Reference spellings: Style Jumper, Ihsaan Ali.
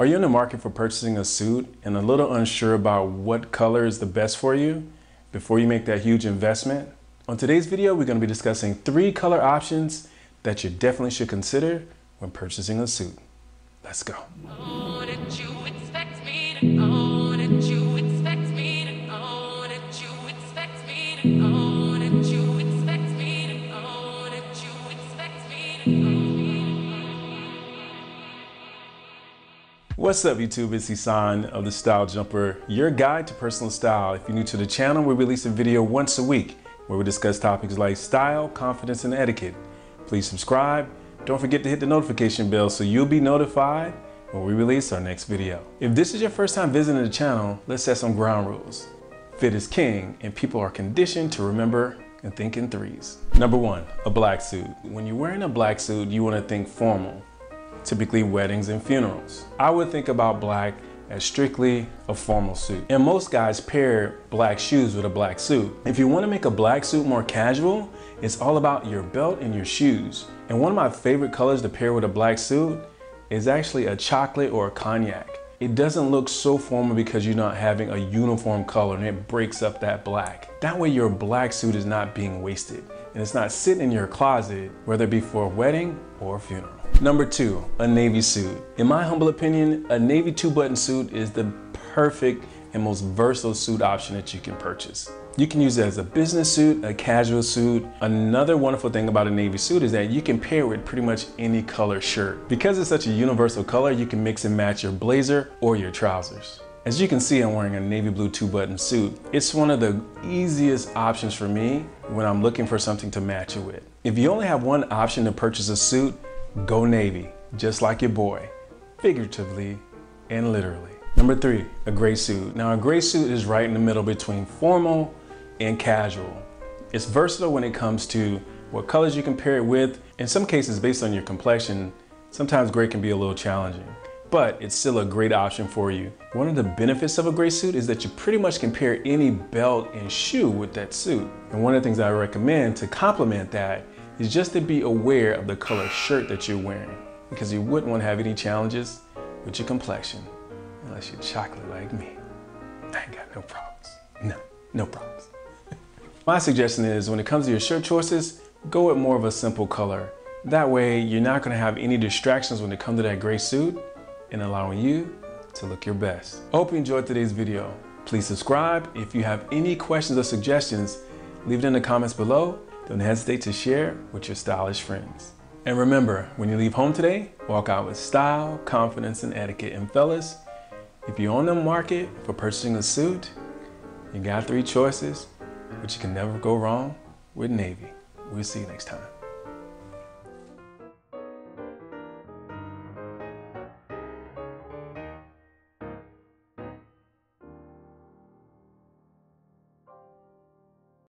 Are you in the market for purchasing a suit and a little unsure about what color is the best for you before you make that huge investment? On today's video, we're going to be discussing 3 color options that you definitely should consider when purchasing a suit. Let's go. Oh, did you expect me to own it? What's up YouTube, it's Ihsaan of the Style Jumper, your guide to personal style. If you're new to the channel, we release a video once a week where we discuss topics like style, confidence, and etiquette. Please subscribe. Don't forget to hit the notification bell so you'll be notified when we release our next video. If this is your first time visiting the channel, let's set some ground rules. Fit is king, and people are conditioned to remember and think in threes. Number one, a black suit. When you're wearing a black suit, you want to think formal. Typically weddings and funerals. I would think about black as strictly a formal suit. And most guys pair black shoes with a black suit. If you want to make a black suit more casual, it's all about your belt and your shoes. And one of my favorite colors to pair with a black suit is actually a chocolate or a cognac. It doesn't look so formal because you're not having a uniform color and it breaks up that black. That way your black suit is not being wasted and it's not sitting in your closet, whether it be for a wedding or a funeral. Number two, a navy suit. In my humble opinion, a navy 2-button suit is the perfect and most versatile suit option that you can purchase. You can use it as a business suit, a casual suit. Another wonderful thing about a navy suit is that you can pair it with pretty much any color shirt. Because it's such a universal color, you can mix and match your blazer or your trousers. As you can see, I'm wearing a navy blue 2-button suit. It's one of the easiest options for me when I'm looking for something to match it with. If you only have one option to purchase a suit, go navy, just like your boy, figuratively and literally. Number three, a gray suit. Now a gray suit is right in the middle between formal and casual. It's versatile when it comes to what colors you can pair it with. In some cases, based on your complexion, sometimes gray can be a little challenging, but it's still a great option for you. One of the benefits of a gray suit is that you pretty much can pair any belt and shoe with that suit. And one of the things I recommend to complement that is just to be aware of the color shirt that you're wearing, because you wouldn't want to have any challenges with your complexion, unless you're chocolate like me. I ain't got no problems. No problems. My suggestion is when it comes to your shirt choices, go with more of a simple color. That way you're not going to have any distractions when it comes to that gray suit and allowing you to look your best. I hope you enjoyed today's video. Please subscribe. If you have any questions or suggestions, leave it in the comments below. Don't hesitate to share with your stylish friends. And remember, when you leave home today, walk out with style, confidence, and etiquette. And fellas, if you're on the market for purchasing a suit, you got 3 choices, but you can never go wrong with navy. We'll see you next time.